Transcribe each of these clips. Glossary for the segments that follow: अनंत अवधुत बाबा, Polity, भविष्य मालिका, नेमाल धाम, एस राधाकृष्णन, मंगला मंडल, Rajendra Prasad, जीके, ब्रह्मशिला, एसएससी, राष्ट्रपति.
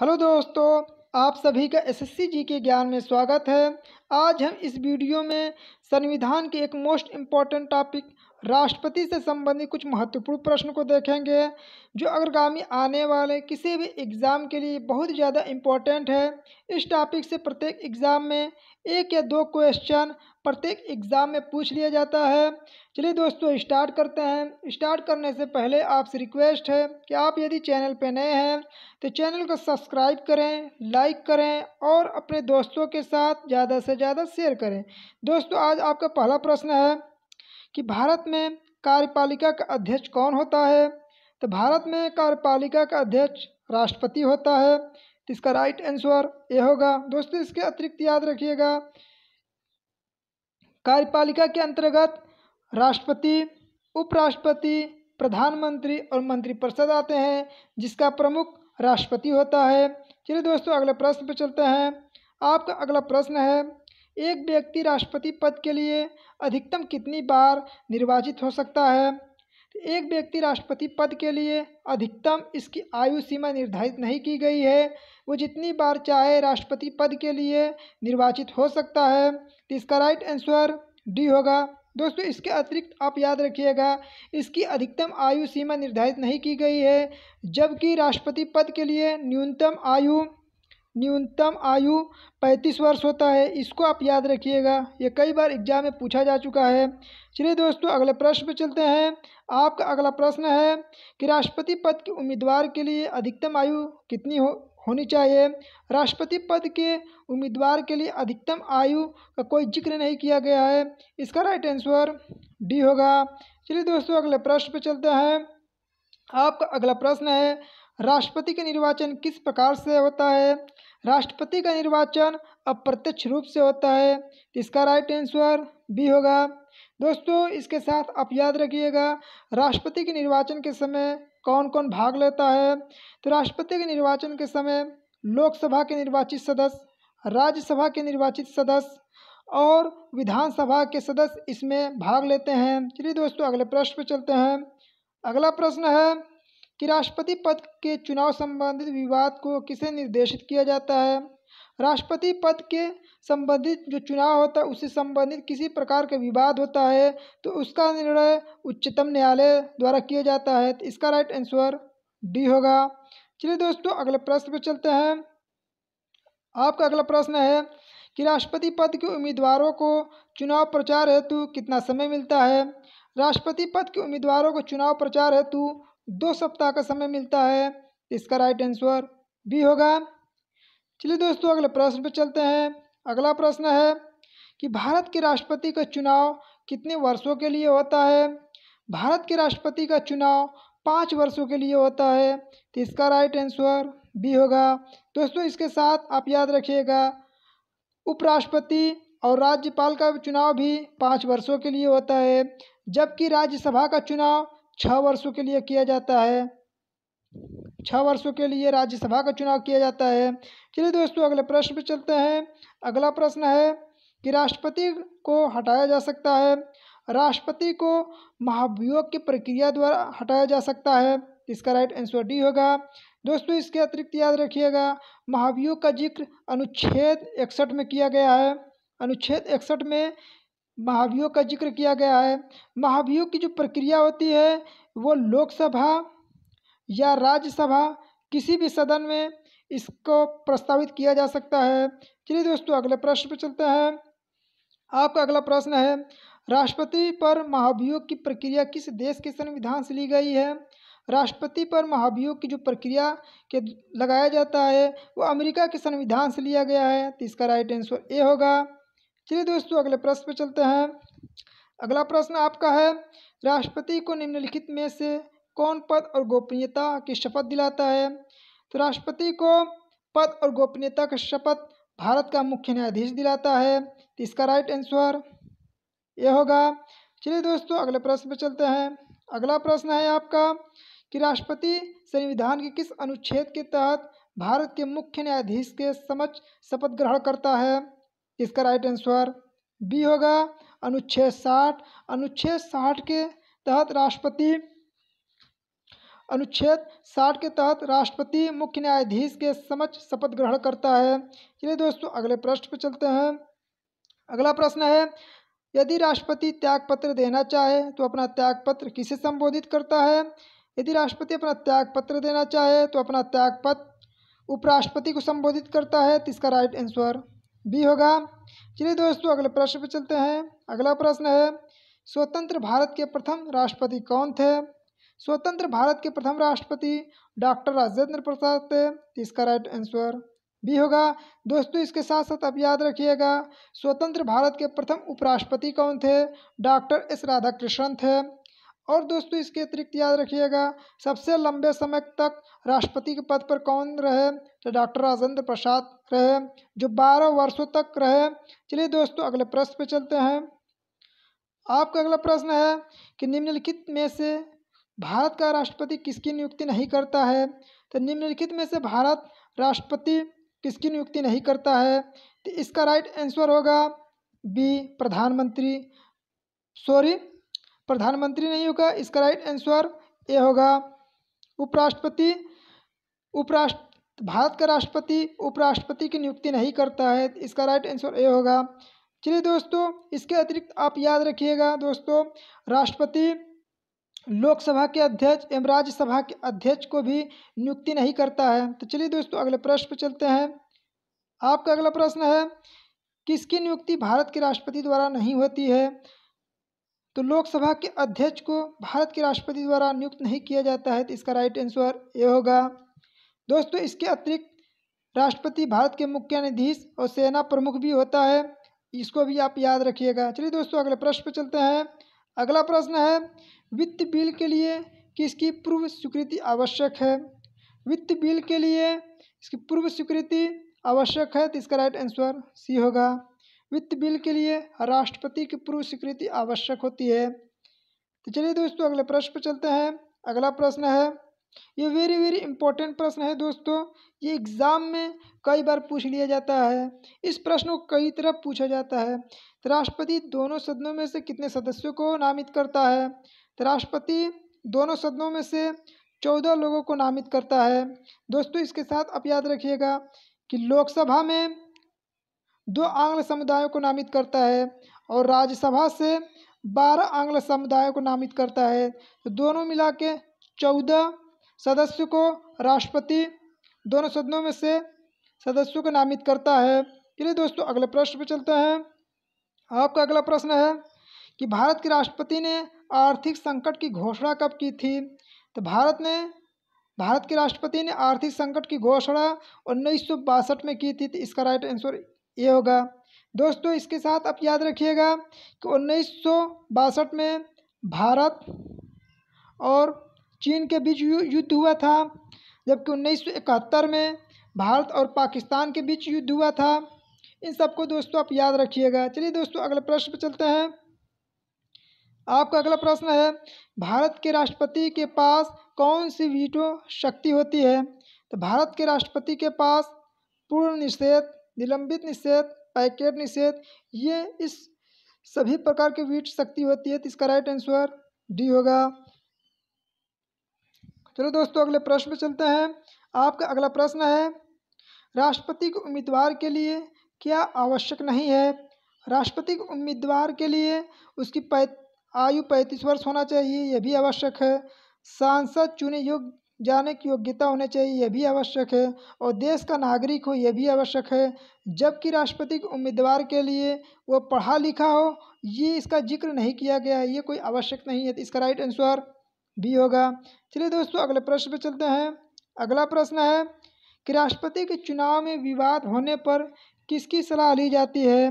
Hello दोस्तों, आप सभी का एसएससी जीके ज्ञान में स्वागत है। आज हम इस वीडियो में संविधान के एक मोस्ट इम्पॉर्टेंट टॉपिक राष्ट्रपति से संबंधित कुछ महत्वपूर्ण प्रश्न को देखेंगे, जो अग्रगामी आने वाले किसी भी एग्ज़ाम के लिए बहुत ज़्यादा इम्पॉर्टेंट है। इस टॉपिक से प्रत्येक एग्ज़ाम में एक या दो क्वेश्चन प्रत्येक एग्ज़ाम में पूछ लिया जाता है। चलिए दोस्तों स्टार्ट करते हैं। स्टार्ट करने से पहले आपसे रिक्वेस्ट है कि आप यदि चैनल पर नए हैं तो चैनल को सब्सक्राइब करें, लाइक करें और अपने दोस्तों के साथ ज़्यादा से ज़्यादा शेयर करें। दोस्तों आज आपका पहला प्रश्न है कि भारत में कार्यपालिका का अध्यक्ष कौन होता है। तो भारत में कार्यपालिका का अध्यक्ष राष्ट्रपति होता है। तो इसका राइट आंसर ये होगा। दोस्तों इसके अतिरिक्त याद रखिएगा, कार्यपालिका के अंतर्गत राष्ट्रपति, उपराष्ट्रपति, प्रधानमंत्री और मंत्रिपरिषद आते हैं, जिसका प्रमुख राष्ट्रपति होता है। चलिए दोस्तों अगले प्रश्न पर चलते हैं। आपका अगला प्रश्न है, एक व्यक्ति राष्ट्रपति पद के लिए अधिकतम कितनी बार निर्वाचित हो सकता है। एक व्यक्ति राष्ट्रपति पद के लिए अधिकतम इसकी आयु सीमा निर्धारित नहीं की गई है। वो जितनी बार चाहे राष्ट्रपति पद के लिए निर्वाचित हो सकता है। तो इसका राइट आंसर डी होगा। दोस्तों इसके अतिरिक्त आप याद रखिएगा, इसकी अधिकतम आयु सीमा निर्धारित नहीं की गई है, जबकि राष्ट्रपति पद के लिए न्यूनतम आयु 35 वर्ष होता है। इसको आप याद रखिएगा, ये कई बार एग्जाम में पूछा जा चुका है। चलिए दोस्तों अगले प्रश्न पे चलते हैं। आपका अगला प्रश्न है कि राष्ट्रपति पद के उम्मीदवार के लिए अधिकतम आयु कितनी होनी चाहिए। राष्ट्रपति पद के उम्मीदवार के लिए अधिकतम आयु का कोई जिक्र नहीं किया गया है। इसका राइट आंसर डी होगा। चलिए दोस्तों अगले प्रश्न पर चलते हैं। आपका अगला प्रश्न है, राष्ट्रपति का निर्वाचन किस प्रकार से होता है। राष्ट्रपति का निर्वाचन अप्रत्यक्ष रूप से होता है। इसका राइट आंसर बी होगा। दोस्तों इसके साथ आप याद रखिएगा, राष्ट्रपति के निर्वाचन के समय कौन कौन भाग लेता है। तो राष्ट्रपति के निर्वाचन के समय लोकसभा के निर्वाचित सदस्य, राज्यसभा के निर्वाचित सदस्य और विधानसभा के सदस्य इसमें भाग लेते हैं। चलिए दोस्तों अगले प्रश्न पर चलते हैं। अगला प्रश्न है कि राष्ट्रपति पद के चुनाव संबंधित विवाद को किसे निर्देशित किया जाता है। राष्ट्रपति पद के संबंधित जो चुनाव होता है, उससे संबंधित किसी प्रकार का विवाद होता है तो उसका निर्णय उच्चतम न्यायालय द्वारा किया जाता है। तो इसका राइट आंसर डी होगा। चलिए दोस्तों अगले प्रश्न पर चलते हैं। आपका अगला प्रश्न है कि राष्ट्रपति पद के उम्मीदवारों को चुनाव प्रचार हेतु कितना समय मिलता है। राष्ट्रपति पद के उम्मीदवारों को चुनाव प्रचार हेतु 2 सप्ताह का समय मिलता है। इसका राइट आंसर बी होगा। चलिए दोस्तों अगले प्रश्न पर चलते हैं। अगला प्रश्न है कि भारत के राष्ट्रपति का चुनाव कितने वर्षों के लिए होता है। भारत के राष्ट्रपति का चुनाव 5 वर्षों के लिए होता है। तो इसका राइट आंसर बी होगा। दोस्तों इसके साथ आप याद रखिएगा, उपराष्ट्रपति और राज्यपाल का चुनाव भी 5 वर्षों के लिए होता है, जबकि राज्यसभा का चुनाव 6 वर्षों के लिए किया जाता है। 6 वर्षों के लिए राज्यसभा का चुनाव किया जाता है। चलिए दोस्तों अगले प्रश्न पर चलते हैं। अगला प्रश्न है कि राष्ट्रपति को हटाया जा सकता है। राष्ट्रपति को महाभियोग की प्रक्रिया द्वारा हटाया जा सकता है। इसका राइट आंसर डी होगा। दोस्तों इसके अतिरिक्त याद रखिएगा, महाभियोग का जिक्र अनुच्छेद 61 में किया गया है। अनुच्छेद 61 में महाभियोग का जिक्र किया गया है। महाभियोग की जो प्रक्रिया होती है, वो लोकसभा या राज्यसभा किसी भी सदन में इसको प्रस्तावित किया जा सकता है। चलिए दोस्तों अगले प्रश्न पर चलते हैं। आपका अगला प्रश्न है, राष्ट्रपति पर महाभियोग की प्रक्रिया किस देश के संविधान से ली गई है। राष्ट्रपति पर महाभियोग की जो प्रक्रिया के लगाया जाता है, वो अमेरिका के संविधान से लिया गया है। तो इसका राइट आंसर ए होगा। चलिए दोस्तों अगले प्रश्न पर चलते हैं। अगला प्रश्न आपका है, राष्ट्रपति को निम्नलिखित में से कौन पद और गोपनीयता की शपथ दिलाता है। तो राष्ट्रपति को पद और गोपनीयता की शपथ भारत का मुख्य न्यायाधीश दिलाता है। तो इसका राइट आंसर ये होगा। चलिए दोस्तों अगले प्रश्न पर चलते हैं। अगला प्रश्न है आपका कि राष्ट्रपति संविधान के किस अनुच्छेद के तहत भारत के मुख्य न्यायाधीश के समक्ष शपथ ग्रहण करता है। इसका राइट आंसर बी होगा। अनुच्छेद 60 के तहत राष्ट्रपति अनुच्छेद 60 के तहत राष्ट्रपति मुख्य न्यायाधीश के समक्ष शपथ ग्रहण करता है। चलिए दोस्तों अगले प्रश्न पर चलते हैं। अगला प्रश्न है, यदि राष्ट्रपति त्यागपत्र देना चाहे तो अपना त्यागपत्र किसे संबोधित करता है? यदि राष्ट्रपति अपना त्यागपत्र देना चाहे तो अपना त्यागपत्र उपराष्ट्रपति को संबोधित करता है, तो इसका राइट आंसर बी होगा। चलिए दोस्तों अगले प्रश्न पर चलते हैं। अगला प्रश्न है, स्वतंत्र भारत के प्रथम राष्ट्रपति कौन थे? स्वतंत्र भारत के प्रथम राष्ट्रपति डॉक्टर राजेंद्र प्रसाद थे, इसका राइट आंसर बी होगा। दोस्तों इसके साथ साथ आप याद रखिएगा, स्वतंत्र भारत के प्रथम उपराष्ट्रपति कौन थे? डॉक्टर एस राधाकृष्णन थे। और दोस्तों इसके अतिरिक्त याद रखिएगा, सबसे लंबे समय तक राष्ट्रपति के पद पर कौन रहे? तो डॉक्टर राजेंद्र प्रसाद रहे, जो 12 वर्षों तक रहे। चलिए दोस्तों अगले प्रश्न पर चलते हैं। आपका अगला प्रश्न है कि निम्नलिखित में से भारत का राष्ट्रपति किसकी नियुक्ति नहीं करता है? तो निम्नलिखित में से भारत राष्ट्रपति किसकी नियुक्ति नहीं करता है? तो इसका राइट आंसर होगा बी, प्रधानमंत्री नहीं होगा, इसका राइट आंसर ए होगा। भारत का राष्ट्रपति उपराष्ट्रपति की नियुक्ति नहीं करता है, इसका राइट आंसर ए होगा। चलिए दोस्तों इसके अतिरिक्त आप याद रखिएगा दोस्तों, राष्ट्रपति लोकसभा के अध्यक्ष एवं राज्यसभा के अध्यक्ष को भी नियुक्ति नहीं करता है। तो चलिए दोस्तों अगले प्रश्न पर चलते हैं। आपका अगला प्रश्न है, किसकी नियुक्ति भारत के राष्ट्रपति द्वारा नहीं होती है? तो लोकसभा के अध्यक्ष को भारत के राष्ट्रपति द्वारा नियुक्त नहीं किया जाता है, तो इसका राइट आंसर ए होगा। दोस्तों इसके अतिरिक्त राष्ट्रपति भारत के मुख्य न्यायाधीश और सेना प्रमुख भी होता है, इसको भी आप याद रखिएगा। चलिए दोस्तों अगले प्रश्न पर चलते हैं। अगला प्रश्न है, वित्त बिल के लिए किसकी पूर्व स्वीकृति आवश्यक है? वित्त बिल के लिए इसकी पूर्व स्वीकृति आवश्यक है, तो इसका राइट आंसर सी होगा। वित्त बिल के लिए राष्ट्रपति की पूर्व स्वीकृति आवश्यक होती है। तो चलिए दोस्तों अगले प्रश्न पर चलते हैं। अगला प्रश्न है, ये वेरी वेरी इंपॉर्टेंट प्रश्न है दोस्तों, ये एग्ज़ाम में कई बार पूछ लिया जाता है, इस प्रश्न को कई तरह पूछा जाता है। तो राष्ट्रपति दोनों सदनों में से कितने सदस्यों को नामित करता है? तो राष्ट्रपति दोनों सदनों में से 14 लोगों को नामित करता है। दोस्तों इसके साथ आप याद रखिएगा कि लोकसभा में 2 आंग्ल समुदायों को नामित करता है और राज्यसभा से 12 आंग्ल समुदायों को नामित करता है, तो दोनों मिला के 14 सदस्यों को राष्ट्रपति दोनों सदनों में से सदस्यों को नामित करता है। चलिए दोस्तों अगले प्रश्न पर चलते हैं। आपका अगला प्रश्न है कि भारत के राष्ट्रपति ने आर्थिक संकट की घोषणा कब की थी? तो भारत के राष्ट्रपति ने आर्थिक संकट की घोषणा 1962 में की थी, तो इसका राइट आंसर ये होगा। दोस्तों इसके साथ आप याद रखिएगा कि 1962 में भारत और चीन के बीच युद्ध हुआ था, जबकि 1971 में भारत और पाकिस्तान के बीच युद्ध हुआ था। इन सबको दोस्तों आप याद रखिएगा। चलिए दोस्तों अगले प्रश्न पर चलते हैं। आपका अगला प्रश्न है, भारत के राष्ट्रपति के पास कौन सी वीटो शक्ति होती है? तो भारत के राष्ट्रपति के पास पूर्ण निषेध, निलंबित निषेध, पैकेट निषेध, ये इस सभी प्रकार की वीट शक्ति होती है, तो इसका राइट आंसर डी होगा। चलो दोस्तों अगले प्रश्न पे चलते हैं। आपका अगला प्रश्न है, राष्ट्रपति के उम्मीदवार के लिए क्या आवश्यक नहीं है? राष्ट्रपति के उम्मीदवार के लिए उसकी आयु 35 वर्ष होना चाहिए, यह भी आवश्यक है। सांसद चुने जाने की योग्यता होनी चाहिए, यह भी आवश्यक है। और देश का नागरिक हो, यह भी आवश्यक है। जबकि राष्ट्रपति के उम्मीदवार के लिए वो पढ़ा लिखा हो, ये इसका जिक्र नहीं किया गया है, ये कोई आवश्यक नहीं है, तो इसका राइट आंसर बी होगा। चलिए दोस्तों अगले प्रश्न पर चलते हैं। अगला प्रश्न है कि राष्ट्रपति के चुनाव में विवाद होने पर किसकी सलाह ली जाती है?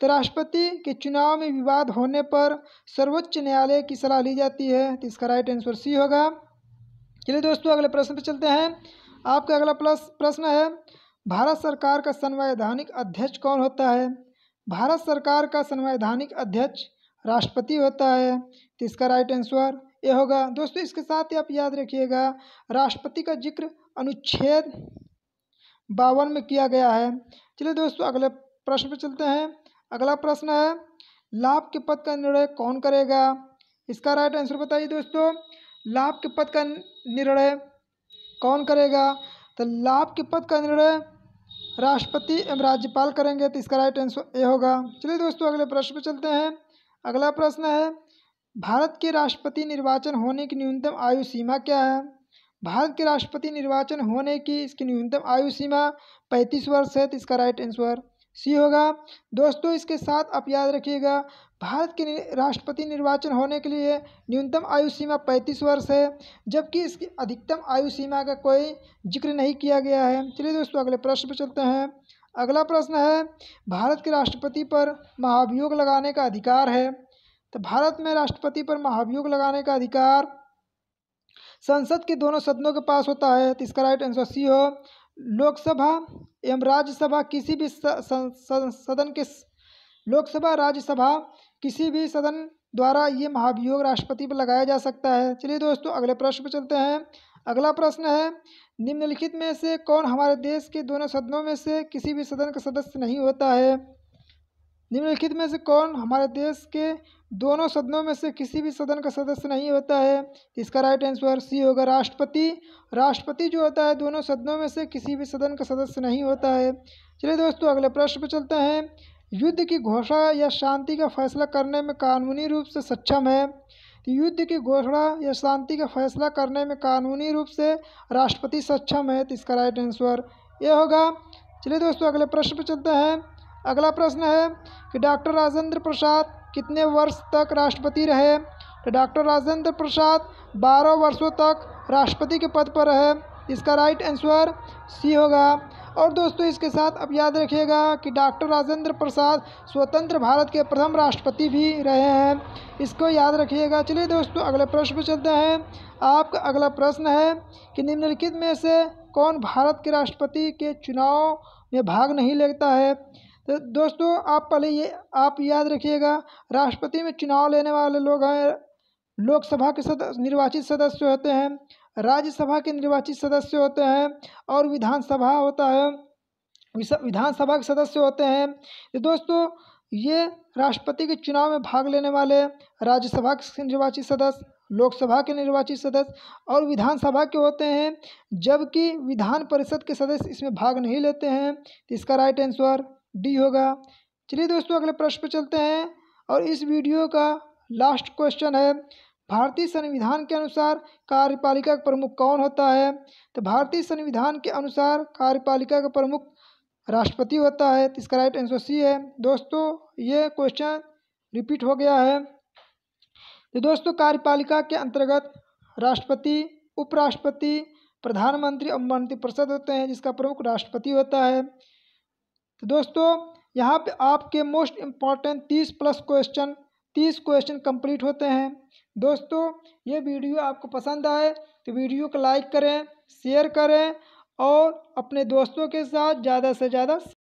तो राष्ट्रपति के चुनाव में विवाद होने पर सर्वोच्च न्यायालय की सलाह ली जाती है, तो इसका राइट आंसर सी होगा। चलिए दोस्तों अगले प्रश्न पर चलते हैं। आपका अगला प्रश्न है, भारत सरकार का संवैधानिक अध्यक्ष कौन होता है? भारत सरकार का संवैधानिक अध्यक्ष राष्ट्रपति होता है, तो इसका राइट आंसर ये होगा। दोस्तों इसके साथ ही आप याद रखिएगा, राष्ट्रपति का जिक्र अनुच्छेद 52 में किया गया है। चलिए दोस्तों अगले प्रश्न पर चलते हैं। अगला प्रश्न है, लाभ के पद का निर्णय कौन करेगा? इसका राइट आंसर बताइए दोस्तों। लाभ के पद का निर्णय कौन करेगा? तो लाभ के पद का निर्णय राष्ट्रपति एवं राज्यपाल करेंगे। तो इसका राइट आंसर ए होगा। चलिए दोस्तों अगले प्रश्न पे चलते हैं। अगला प्रश्न है, भारत के राष्ट्रपति निर्वाचन होने की न्यूनतम आयु सीमा क्या है? भारत के राष्ट्रपति निर्वाचन होने की इसकी न्यूनतम आयु सीमा 35 वर्ष है। तो इसका राइट आंसर सी होगा। दोस्तों इसके साथ आप याद रखिएगा, भारत के राष्ट्रपति निर्वाचन होने के लिए न्यूनतम आयु सीमा 35 वर्ष है, जबकि इसकी अधिकतम आयु सीमा का कोई जिक्र नहीं किया गया है। चलिए दोस्तों अगले प्रश्न पर चलते हैं। अगला प्रश्न है, भारत के राष्ट्रपति पर महाभियोग लगाने का अधिकार है। तो भारत में राष्ट्रपति पर महाभियोग लगाने का अधिकार संसद के दोनों सदनों के पास होता है। तो इसका राइट आंसर सी हो। लोकसभा एवं राज्यसभा किसी भी सदन के लोकसभा राज्यसभा किसी भी सदन द्वारा ये महाभियोग राष्ट्रपति पर लगाया जा सकता है। चलिए दोस्तों अगले प्रश्न पर चलते हैं। अगला प्रश्न है, निम्नलिखित में से कौन हमारे देश के दोनों सदनों में से किसी भी सदन का सदस्य नहीं होता है? निम्नलिखित में से कौन हमारे देश के दोनों सदनों में से किसी भी सदन का सदस्य नहीं होता है? इसका राइट आंसर सी होगा, राष्ट्रपति। राष्ट्रपति जो होता है दोनों सदनों में से किसी भी सदन का सदस्य नहीं होता है। चलिए दोस्तों अगले प्रश्न पर चलते हैं। युद्ध की घोषणा या शांति का फैसला करने में कानूनी रूप से सक्षम है। युद्ध की घोषणा या शांति का फैसला करने में कानूनी रूप से राष्ट्रपति सक्षम है। तो इसका राइट आंसर ये होगा। चलिए दोस्तों अगले प्रश्न पर चलते हैं। अगला प्रश्न है कि डॉक्टर राजेंद्र प्रसाद कितने वर्ष तक राष्ट्रपति रहे? तो डॉक्टर राजेंद्र प्रसाद 12 वर्षों तक राष्ट्रपति के पद पर रहे। इसका राइट आंसर सी होगा। और दोस्तों इसके साथ अब याद रखिएगा कि डॉक्टर राजेंद्र प्रसाद स्वतंत्र भारत के प्रथम राष्ट्रपति भी रहे हैं, इसको याद रखिएगा। चलिए दोस्तों अगले प्रश्न पर चलते हैं। आपका अगला प्रश्न है कि निम्नलिखित में से कौन भारत के राष्ट्रपति के चुनाव में भाग नहीं लेता है? तो दोस्तों आप पहले ये आप याद रखिएगा, राष्ट्रपति में चुनाव लेने वाले लोग हैं लोकसभा के निर्वाचित सदस्य होते हैं, राज्यसभा के निर्वाचित सदस्य होते हैं और विधानसभा होता है, विधानसभा के सदस्य होते हैं। तो दोस्तों ये राष्ट्रपति के चुनाव में भाग लेने वाले राज्यसभा के निर्वाचित सदस्य, लोकसभा के निर्वाचित सदस्य और विधानसभा के होते हैं, जबकि विधान परिषद के सदस्य इसमें भाग नहीं लेते हैं। तो इसका राइट आंसर डी होगा। चलिए दोस्तों अगले प्रश्न पर चलते हैं और इस वीडियो का लास्ट क्वेश्चन है, भारतीय संविधान के अनुसार कार्यपालिका का प्रमुख कौन होता है? तो भारतीय संविधान के अनुसार कार्यपालिका का प्रमुख राष्ट्रपति होता है। तो इसका राइट आंसर सी है। दोस्तों ये क्वेश्चन रिपीट हो गया है। तो दोस्तों कार्यपालिका के अंतर्गत राष्ट्रपति, उपराष्ट्रपति, प्रधानमंत्री और मंत्रिपरिषद होते हैं, जिसका प्रमुख राष्ट्रपति होता है। तो दोस्तों यहाँ पे आपके मोस्ट इम्पॉर्टेंट 30 क्वेश्चन कंप्लीट होते हैं। दोस्तों ये वीडियो आपको पसंद आए तो वीडियो को लाइक करें, शेयर करें और अपने दोस्तों के साथ ज़्यादा से ज़्यादा